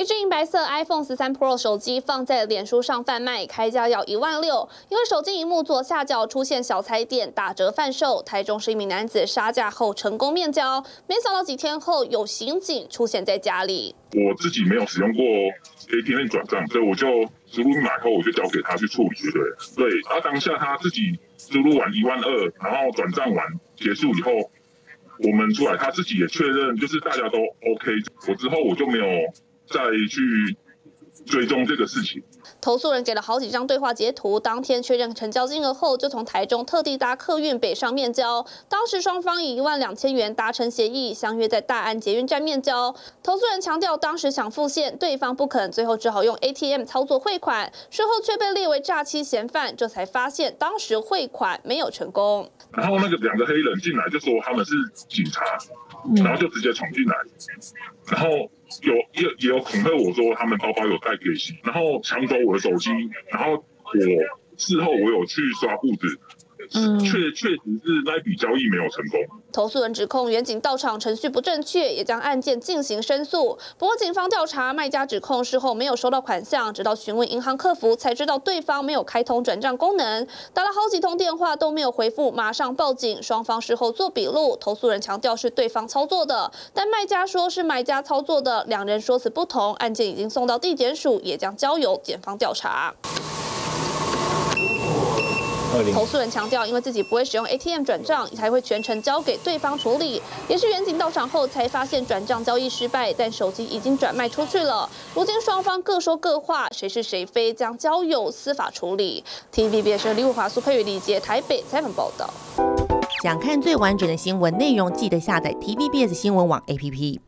一只银白色 iPhone 13 Pro 手机放在脸书上贩卖，开价要16000。因为手机荧幕左下角出现小彩点，打折贩售。台中市一名男子杀价后成功面交，没想到几天后有刑警出现在家里。我自己没有使用过 ATM 转账，所以我就输入密码后我就交给他去处理了。对，然后当下他自己输入完12000，然后转账完结束以后。 我们出来，他自己也确认，就是大家都 OK。我之后我就没有再去追踪这个事情。投诉人给了好几张对话截图，当天确认成交金额后，就从台中特地搭客运北上面交。当时双方以12000元达成协议，相约在大安捷运站面交。投诉人强调当时想付现，对方不肯，最后只好用 ATM 操作汇款，事后却被列为诈欺嫌犯，这才发现当时汇款没有成功。 然后那个两个黑人进来就说他们是警察，然后就直接闯进来，然后也有恐吓我说他们包包有带给洗，然后抢走我的手机，然后我事后我有去刷簿子。 确实是那笔交易没有成功。投诉人指控原警到场程序不正确，也将案件进行申诉。不过警方调查，卖家指控事后没有收到款项，直到询问银行客服才知道对方没有开通转账功能，打了好几通电话都没有回复，马上报警。双方事后做笔录，投诉人强调是对方操作的，但卖家说是买家操作的，两人说辞不同。案件已经送到地检署，也将交由检方调查。 投诉人强调，因为自己不会使用 ATM 转账，才会全程交给对方处理。也是员警到场后才发现转账交易失败，但手机已经转卖出去了。如今双方各说各话，谁是谁非将交由司法处理。TVBS 李武华、苏佩宇、李杰台北采访报道。想看最完整的新闻内容，记得下载 TVBS 新闻网 APP。